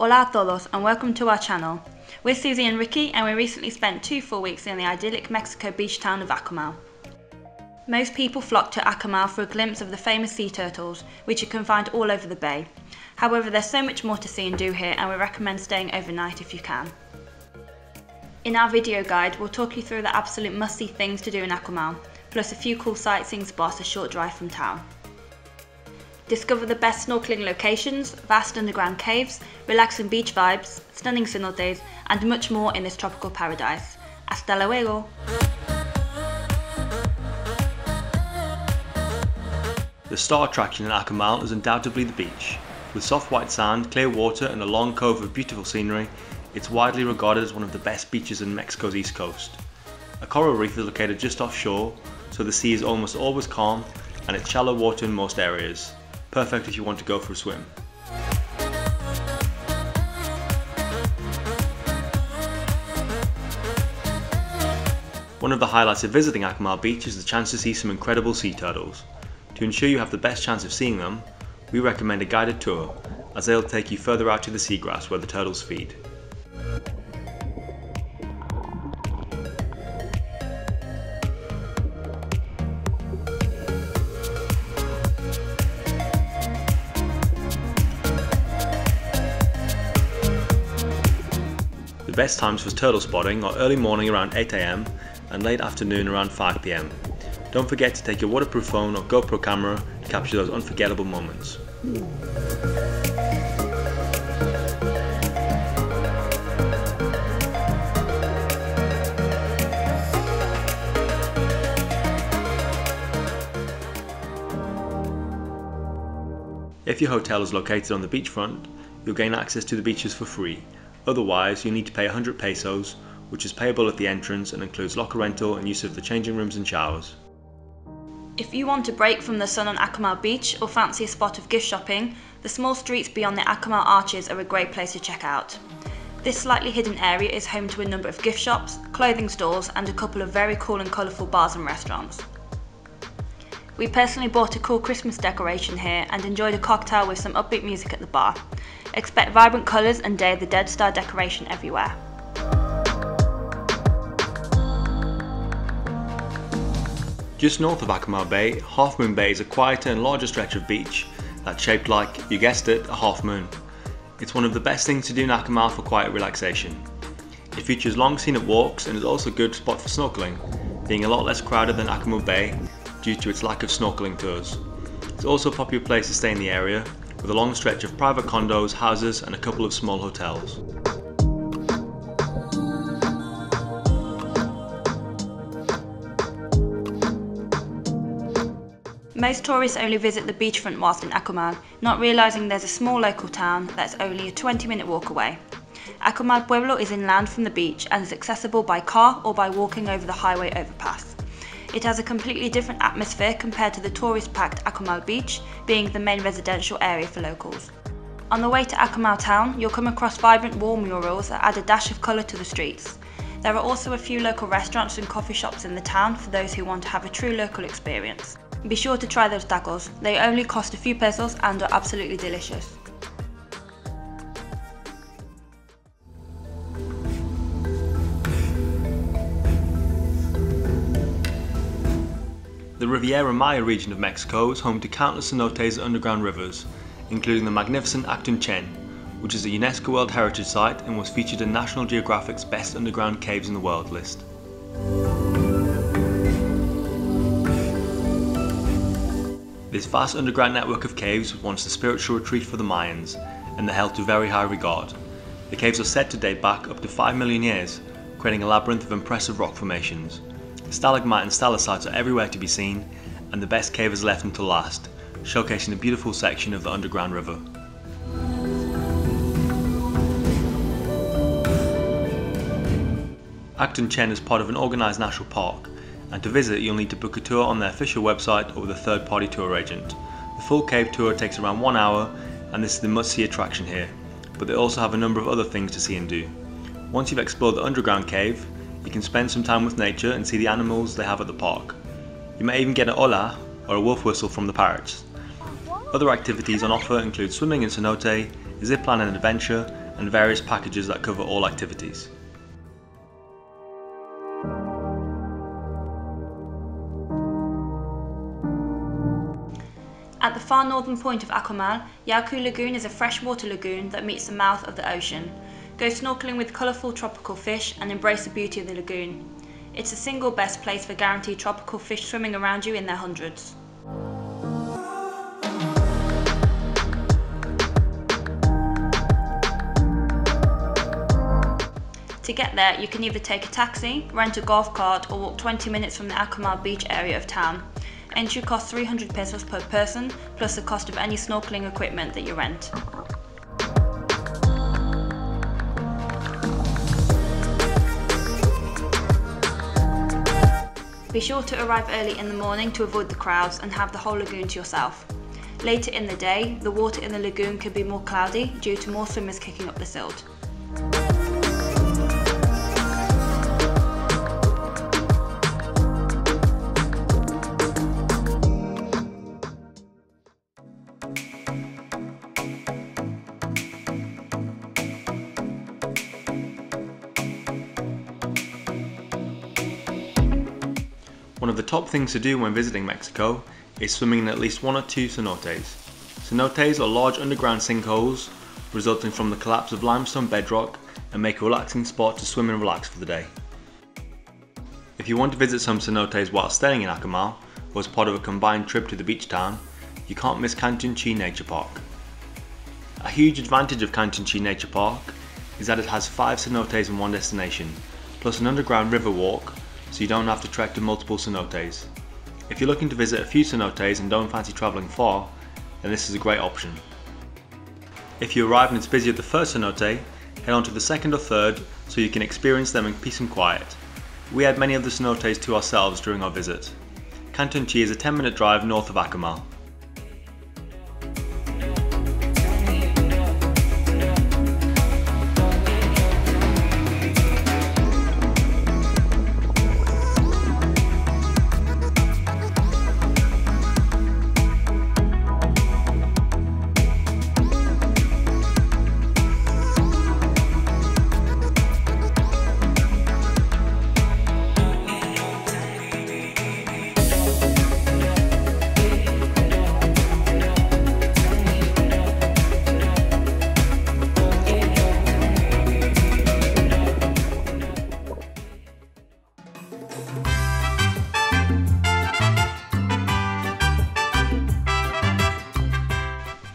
Hola a todos and welcome to our channel. We're Susie and Ricky and we recently spent 2 full weeks in the idyllic Mexico beach town of Akumal. Most people flock to Akumal for a glimpse of the famous sea turtles, which you can find all over the bay. However, there's so much more to see and do here and we recommend staying overnight if you can. In our video guide, we'll talk you through the absolute must-see things to do in Akumal, plus a few cool sightseeing spots a short drive from town. Discover the best snorkeling locations, vast underground caves, relaxing beach vibes, stunning cenotes, and much more in this tropical paradise. Hasta luego! The star attraction in Akumal is undoubtedly the beach. With soft white sand, clear water, and a long cove of beautiful scenery, it's widely regarded as one of the best beaches in Mexico's east coast. A coral reef is located just offshore, so the sea is almost always calm, and it's shallow water in most areas. Perfect if you want to go for a swim. One of the highlights of visiting Akumal Beach is the chance to see some incredible sea turtles. To ensure you have the best chance of seeing them, we recommend a guided tour, as they'll take you further out to the seagrass where the turtles feed. The best times for turtle spotting are early morning around 8 AM and late afternoon around 5 PM. Don't forget to take your waterproof phone or GoPro camera to capture those unforgettable moments. If your hotel is located on the beachfront, you'll gain access to the beaches for free. Otherwise, you need to pay 100 pesos, which is payable at the entrance and includes locker rental and use of the changing rooms and showers. If you want a break from the sun on Akumal Beach or fancy a spot of gift shopping, the small streets beyond the Akumal arches are a great place to check out. This slightly hidden area is home to a number of gift shops, clothing stores and a couple of very cool and colourful bars and restaurants. We personally bought a cool Christmas decoration here and enjoyed a cocktail with some upbeat music at the bar. Expect vibrant colours and Day of the Dead style decoration everywhere. Just north of Akumal Bay, Half Moon Bay is a quieter and larger stretch of beach that's shaped like, you guessed it, a half moon. It's one of the best things to do in Akumal for quiet relaxation. It features long scenic walks and is also a good spot for snorkeling, being a lot less crowded than Akumal Bay due to its lack of snorkeling tours. It's also a popular place to stay in the area, with a long stretch of private condos, houses and a couple of small hotels. Most tourists only visit the beachfront whilst in Akumal, not realising there's a small local town that's only a 20-minute walk away. Akumal Pueblo is inland from the beach and is accessible by car or by walking over the highway overpass. It has a completely different atmosphere compared to the tourist-packed Akumal Beach, being the main residential area for locals. On the way to Akumal town, you'll come across vibrant wall murals that add a dash of colour to the streets. There are also a few local restaurants and coffee shops in the town for those who want to have a true local experience. Be sure to try those tacos, they only cost a few pesos and are absolutely delicious. The Riviera Maya region of Mexico is home to countless cenotes and underground rivers, including the magnificent Aktun Chen, which is a UNESCO World Heritage Site and was featured in National Geographic's Best Underground Caves in the World list. This vast underground network of caves was once the spiritual retreat for the Mayans, and they're held to very high regard. The caves are said to date back up to 5 million years, creating a labyrinth of impressive rock formations. Stalagmite and stalactites are everywhere to be seen, and the best cave is left until last, showcasing a beautiful section of the underground river. Aktun Chen is part of an organised national park, and to visit you'll need to book a tour on their official website or with a third-party tour agent. The full cave tour takes around 1 hour, and this is the must-see attraction here, but they also have a number of other things to see and do. Once you've explored the underground cave, you can spend some time with nature and see the animals they have at the park. You may even get an ola, or a wolf whistle, from the parrots. Other activities on offer include swimming in cenote, zipline and adventure, and various packages that cover all activities. At the far northern point of Akumal, Yal-ku Lagoon is a freshwater lagoon that meets the mouth of the ocean. Go snorkeling with colourful tropical fish and embrace the beauty of the lagoon. It's the single best place for guaranteed tropical fish swimming around you in their hundreds. To get there, you can either take a taxi, rent a golf cart or walk 20 minutes from the Akumal beach area of town. Entry costs 300 pesos per person, plus the cost of any snorkeling equipment that you rent. Be sure to arrive early in the morning to avoid the crowds and have the whole lagoon to yourself. Later in the day, the water in the lagoon could be more cloudy due to more swimmers kicking up the silt. One of the top things to do when visiting Mexico is swimming in at least one or two cenotes. Cenotes are large underground sinkholes resulting from the collapse of limestone bedrock and make a relaxing spot to swim and relax for the day. If you want to visit some cenotes while staying in Akumal or as part of a combined trip to the beach town, you can't miss Kantun Chi Nature Park. A huge advantage of Kantun Chi Nature Park is that it has 5 cenotes in one destination, plus an underground river walk, so you don't have to trek to multiple cenotes. If you're looking to visit a few cenotes and don't fancy travelling far, then this is a great option. If you arrive and it's busy at the first cenote, head on to the second or third so you can experience them in peace and quiet. We had many of the cenotes to ourselves during our visit. Kantun Chi is a 10-minute drive north of Akumal.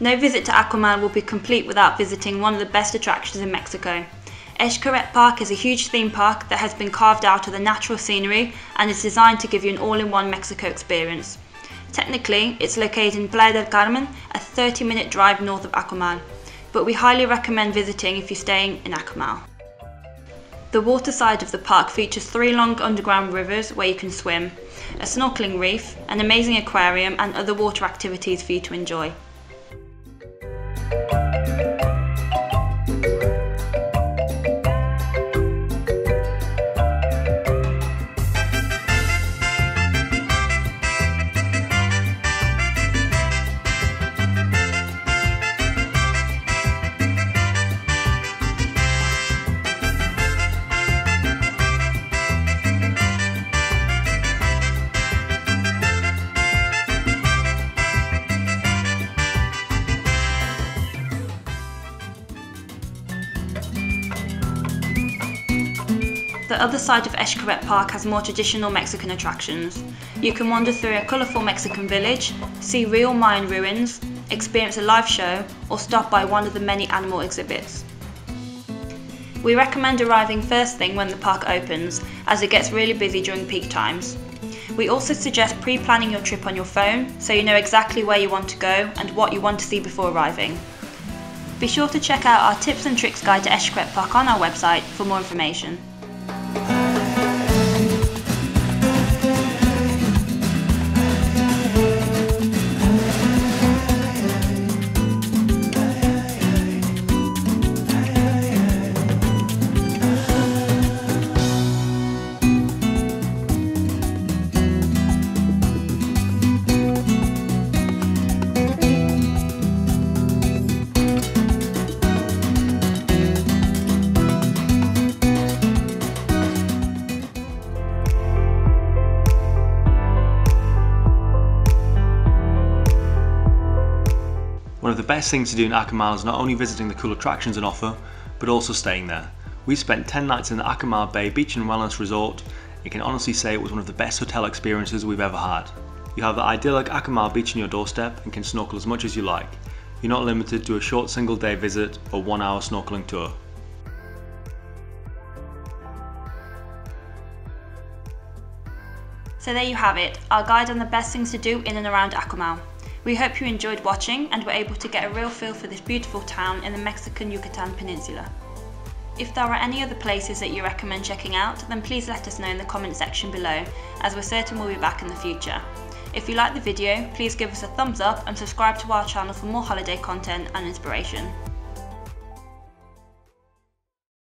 No visit to Akumal will be complete without visiting one of the best attractions in Mexico. Xcaret Park is a huge theme park that has been carved out of the natural scenery and is designed to give you an all-in-one Mexico experience. Technically, it's located in Playa del Carmen, a 30-minute drive north of Akumal, but we highly recommend visiting if you're staying in Akumal. The water side of the park features 3 long underground rivers where you can swim, a snorkeling reef, an amazing aquarium and other water activities for you to enjoy. The other side of Xcaret Park has more traditional Mexican attractions. You can wander through a colourful Mexican village, see real Mayan ruins, experience a live show, or stop by one of the many animal exhibits. We recommend arriving first thing when the park opens, as it gets really busy during peak times. We also suggest pre-planning your trip on your phone, so you know exactly where you want to go and what you want to see before arriving. Be sure to check out our tips and tricks guide to Xcaret Park on our website for more information. One of the best things to do in Akumal is not only visiting the cool attractions on offer, but also staying there. We spent 10 nights in the Akumal Bay Beach and Wellness Resort. I can honestly say it was one of the best hotel experiences we've ever had. You have the idyllic Akumal beach on your doorstep and can snorkel as much as you like. You're not limited to a short single day visit or 1 hour snorkeling tour. So there you have it, our guide on the best things to do in and around Akumal. We hope you enjoyed watching and were able to get a real feel for this beautiful town in the Mexican Yucatan Peninsula. If there are any other places that you recommend checking out, then please let us know in the comment section below, as we're certain we'll be back in the future. If you like the video, please give us a thumbs up and subscribe to our channel for more holiday content and inspiration.